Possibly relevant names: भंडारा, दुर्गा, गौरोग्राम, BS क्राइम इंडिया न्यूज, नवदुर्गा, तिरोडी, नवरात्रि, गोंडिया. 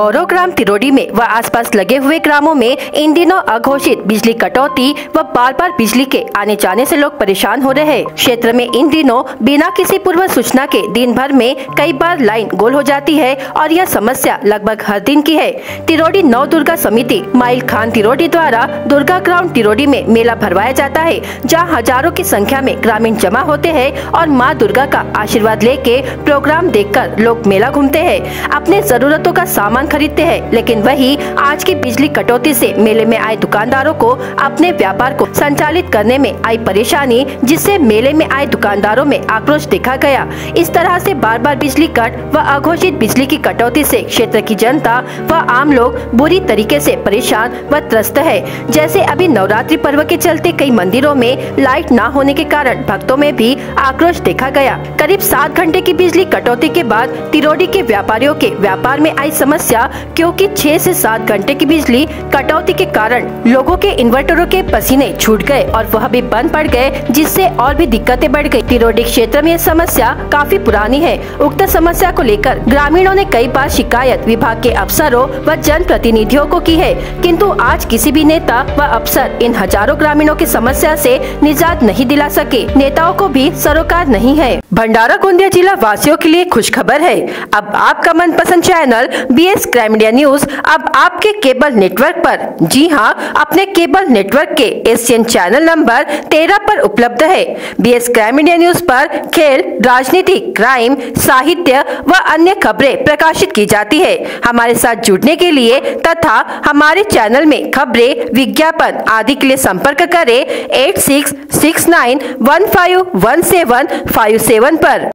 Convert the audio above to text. गौरोग्राम तिरोडी में व आसपास लगे हुए ग्रामों में इन दिनों अघोषित बिजली कटौती व बार बार बिजली के आने जाने से लोग परेशान हो रहे हैं। क्षेत्र में इन दिनों बिना किसी पूर्व सूचना के दिन भर में कई बार लाइन गोल हो जाती है और यह समस्या लगभग हर दिन की है। तिरोडी नवदुर्गा समिति माइल खान तिरोडी द्वारा दुर्गा ग्राम तिरोडी में मेला भरवाया जाता है, जहाँ हजारों की संख्या में ग्रामीण जमा होते हैं और माँ दुर्गा का आशीर्वाद लेके प्रोग्राम देखकर लोग मेला घूमते हैं, अपने जरूरतों का सामान खरीदते हैं। लेकिन वही आज की बिजली कटौती से मेले में आए दुकानदारों को अपने व्यापार को संचालित करने में आई परेशानी, जिससे मेले में आए दुकानदारों में आक्रोश देखा गया। इस तरह से बार बार बिजली कट व अघोषित बिजली की कटौती से क्षेत्र की जनता व आम लोग बुरी तरीके से परेशान व त्रस्त है। जैसे अभी नवरात्रि पर्व के चलते कई मंदिरों में लाइट न होने के कारण भक्तों में भी आक्रोश देखा गया। करीब 7 घंटे की बिजली कटौती के बाद तिरोडी के व्यापारियों के व्यापार में आई समस्या, क्योंकि 6 से 7 घंटे की बिजली कटौती के कारण लोगों के इन्वर्टरों के पसीने छूट गए और वह भी बंद पड़ गए, जिससे और भी दिक्कतें बढ़ गई। तिरोडी क्षेत्र में यह समस्या काफी पुरानी है। उक्त समस्या को लेकर ग्रामीणों ने कई बार शिकायत विभाग के अफसरों व जन प्रतिनिधियों को की है, किन्तु आज किसी भी नेता व अफसर इन हजारों ग्रामीणों की समस्या से निजात नहीं दिला सके। नेताओं को भी सरोकार नहीं है। भंडारा गोंडिया जिला वासियों के लिए खुशखबर है। अब आपका मनपसंद channel BS क्राइम इंडिया न्यूज अब आपके केबल नेटवर्क पर, जी हां, अपने केबल नेटवर्क के एशियन चैनल नंबर 13 पर उपलब्ध है। BS क्राइम इंडिया न्यूज पर खेल, राजनीति, क्राइम, साहित्य व अन्य खबरें प्रकाशित की जाती है। हमारे साथ जुड़ने के लिए तथा हमारे चैनल में खबरें, विज्ञापन आदि के लिए संपर्क करें 8669151757 पर।